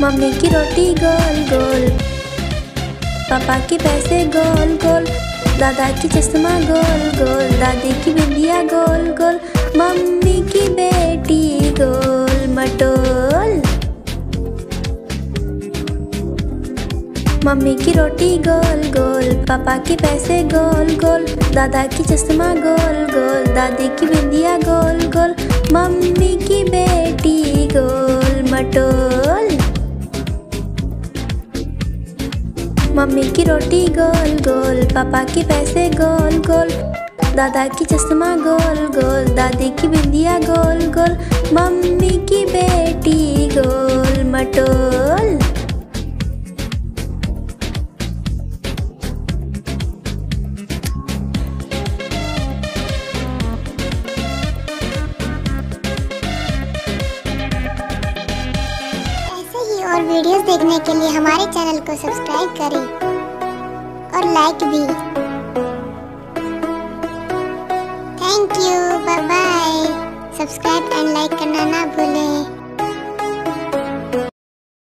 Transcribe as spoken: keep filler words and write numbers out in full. Mummy की रोटी गोल गोल, पापा के पैसे गोल गोल, दादा की चश्मा गोल गोल, दादी की बिंदिया गोल गोल, मम्मी की बेटी गोल मटोल। मम्मी की रोटी गोल गोल, पापा के पैसे गोल गोल, दादा की चश्मा गोल गोल, दादी की बिंदिया गोल गोल, मम्मी की बेटी गोल मटोल। मम्मी की रोटी गोल गोल, पापा के पैसे गोल गोल, दादा की चश्मा गोल गोल, दादी की बिंदिया गोल गोल, मम्मी की बेटी गोल मटोल। और वीडियोस देखने के लिए हमारे चैनल को सब्सक्राइब करें और लाइक भी। Thank you, bye bye. Subscribe and like करना ना भूलें।